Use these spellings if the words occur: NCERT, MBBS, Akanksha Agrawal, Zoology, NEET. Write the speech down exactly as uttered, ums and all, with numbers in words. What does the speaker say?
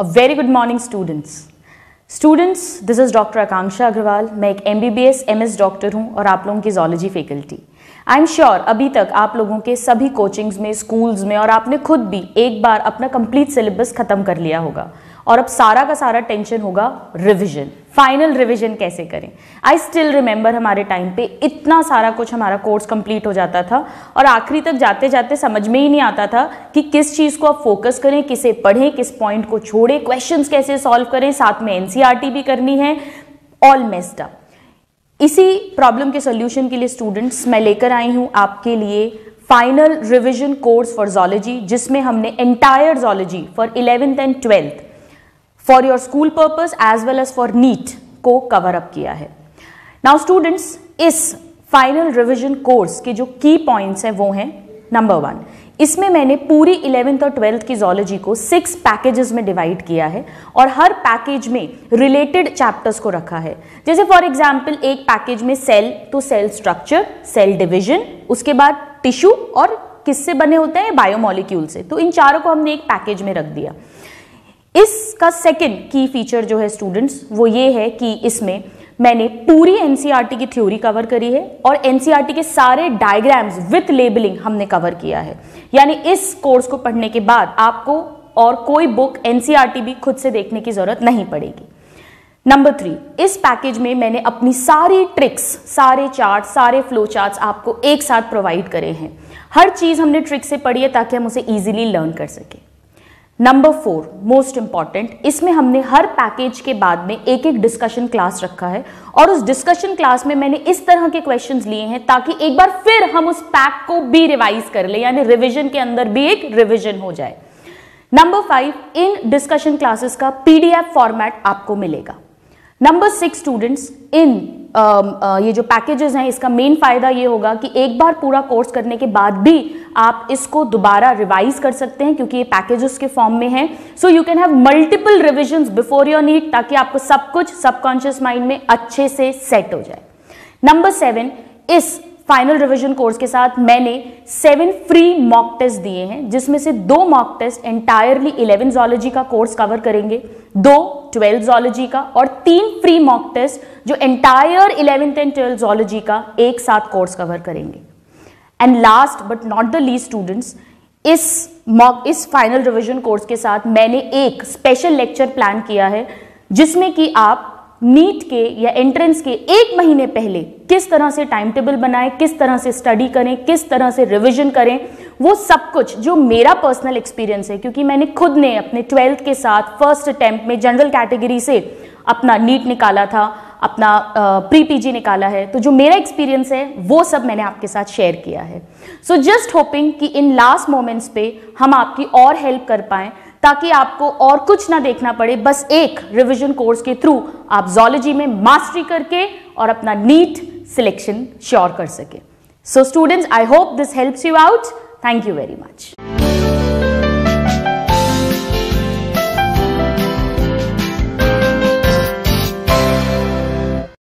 A very good morning, students. Students, this is Doctor Akanksha Agrawal. मैं एक M B B S M S doctor हूँ और आप लोगों की zoology faculty. I'm sure अभी तक आप लोगों के सभी कोचिंग्स में, स्कूल्स में और आपने खुद भी एक बार अपना complete syllabus खत्म कर लिया होगा और अब सारा का सारा टेंशन होगा रिविजन, फाइनल रिविजन कैसे करें. आई स्टिल रिमेंबर हमारे टाइम पे इतना सारा कुछ हमारा कोर्स कंप्लीट हो जाता था और आखिरी तक जाते जाते समझ में ही नहीं आता था कि किस चीज़ को आप फोकस करें, किसे पढ़ें, किस पॉइंट को छोड़ें, क्वेश्चंस कैसे सॉल्व करें, साथ में N C E R T भी करनी है. All messed up. इसी प्रॉब्लम के सोल्यूशन के लिए स्टूडेंट्स मैं लेकर आई हूँ आपके लिए final revision course for zoology, जिसमें हमने entire zoology for eleventh and twelfth for your school purpose as well as for NEET को कवर अप किया है. नाउ स्टूडेंट्स, इस फाइनल रिविजन कोर्स के जो की पॉइंट्स हैं वो हैं नंबर वन, इसमें मैंने पूरी इलेवेंथ और ट्वेल्थ की जॉलोजी को सिक्स पैकेजेस में डिवाइड किया है और हर पैकेज में रिलेटेड चैप्टर्स को रखा है. जैसे फॉर एग्जाम्पल एक पैकेज में सेल, तो सेल स्ट्रक्चर, सेल डिविजन, उसके बाद टिश्यू और किससे बने होते हैं, बायोमोलिक्यूल से. तो इन चारों को हमने एक पैकेज में रख दिया. इसका सेकेंड की फीचर जो है स्टूडेंट्स वो ये है कि इसमें मैंने पूरी N C E R T की थ्योरी कवर करी है और N C E R T के सारे डायग्राम्स विथ लेबलिंग हमने कवर किया है. यानी इस कोर्स को पढ़ने के बाद आपको और कोई book N C E R T भी खुद से देखने की जरूरत नहीं पड़ेगी. नंबर थ्री, इस पैकेज में मैंने अपनी सारी ट्रिक्स, सारे चार्ट, सारे फ्लो चार्ट्स आपको एक साथ प्रोवाइड करे हैं. हर चीज़ हमने ट्रिक से पढ़ी है ताकि हम उसे ईजिली लर्न कर सकें. नंबर फोर, मोस्ट इंपॉर्टेंट, इसमें हमने हर पैकेज के बाद में एक एक डिस्कशन क्लास रखा है और उस डिस्कशन क्लास में मैंने इस तरह के क्वेश्चंस लिए हैं ताकि एक बार फिर हम उस पैक को भी रिवाइज कर ले, यानी रिवीजन के अंदर भी एक रिवीजन हो जाए. नंबर फाइव, इन डिस्कशन क्लासेस का पी डी एफ फॉर्मेट आपको मिलेगा. नंबर सिक्स स्टूडेंट्स, इन आ, आ, ये जो पैकेजेस हैं इसका मेन फायदा ये होगा कि एक बार पूरा कोर्स करने के बाद भी आप इसको दोबारा रिवाइज कर सकते हैं क्योंकि ये पैकेजेस के फॉर्म में हैं. So you can have multiple revisions before your NEET ताकि आपको सब कुछ सबकॉन्शियस माइंड में अच्छे से सेट हो जाए. नंबर सेवन, इस फाइनल रिविजन कोर्स के साथ मैंने सेवन फ्री मॉक टेस्ट दिए हैं जिसमें से दो mock test entirely eleven zoology का कोर्स कवर करेंगे, दो ट्वेल्थ जॉलोजी का और तीन फ्री मॉक टेस्ट जो entire eleventh and twelfth zoology का एक साथ कोर्स कवर करेंगे. And last but not the least students, इस मॉक इस फाइनल रिविजन कोर्स के साथ मैंने एक स्पेशल लेक्चर प्लान किया है जिसमें कि आप नीट के या एंट्रेंस के एक महीने पहले किस तरह से टाइम टेबल बनाएं, किस तरह से स्टडी करें, किस तरह से रिवीजन करें, वो सब कुछ जो मेरा पर्सनल एक्सपीरियंस है क्योंकि मैंने खुद ने अपने ट्वेल्थ के साथ फर्स्ट अटैम्प्ट में जनरल कैटेगरी से अपना नीट निकाला था, अपना प्री पीजी निकाला है. तो जो मेरा एक्सपीरियंस है वो सब मैंने आपके साथ शेयर किया है. सो जस्ट होपिंग कि इन लास्ट मोमेंट्स पे हम आपकी और हेल्प कर पाएँ ताकि आपको और कुछ ना देखना पड़े, बस एक रिवीजन कोर्स के थ्रू आप ज़ूलॉजी में मास्टरी करके और अपना नीट सिलेक्शन श्योर कर सके. So students, I hope this helps you out. Thank you very much.